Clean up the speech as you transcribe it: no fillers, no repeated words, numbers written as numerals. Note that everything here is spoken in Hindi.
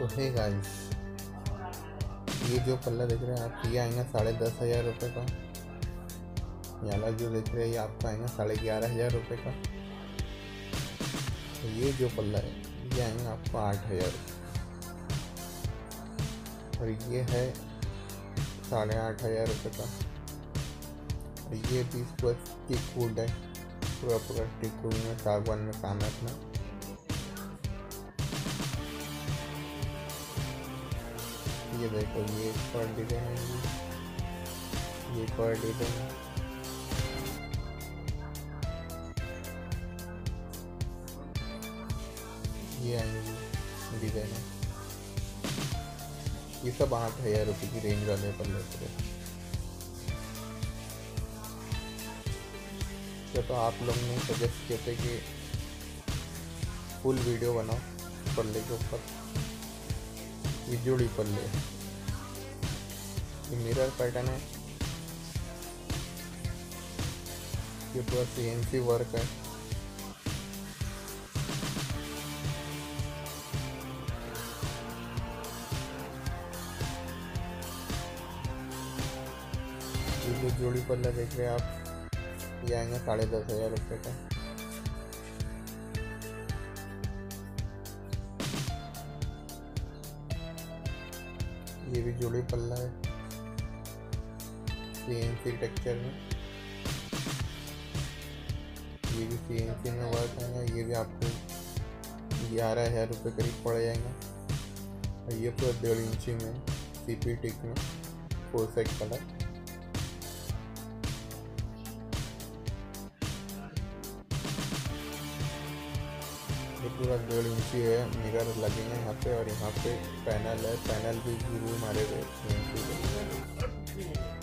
तो है गाइस, ये जो पल्ला देख रहे हैं आप, ये आएगा 10,500 रुपये का। ये वाला जो देख रहे हैं ये आपका आएगा 11,500 रुपये का। तो ये जो पल्ला है ये आएगा आपको 8,000 और ये है 8,500 रुपये का। और ये 20 टिक वुड है, पूरा पूरा टिक वुड में सागवान में काम है अपना। ये देखो ये पर डिजाइन है, ये पर डिजाइन है। ये आएंगी डिजाइन है। ये सब 8,000 रुपये की रेंज वाले पर लेते हैं। तो आप लोग ने सजेस्ट किए थे कि फुल वीडियो बनाओ पल्ले के ऊपर, ये जोड़ी पल्ले, ये मिरर पैटर्न है, ये पूरा CNC वर्क है। ये जो जोड़ी पल्ला देख रहे हैं आप, ये आएंगे 10,500 रुपये का। ये भी जोड़ी पल्ला है, CNC टेक्सचर में, ये भी CNC में वर्क आएगा। ये भी आपको 11,000 रुपये करीब पड़ जाएगा। और ये पूरा 1.5 इंची में CP टिक में 4 सेट कलर। ये पूरा 1.5 इंची है, मिरर लगेंगे यहाँ पे, और यहाँ पे पैनल है, पैनल भी गुरु मारे हुए।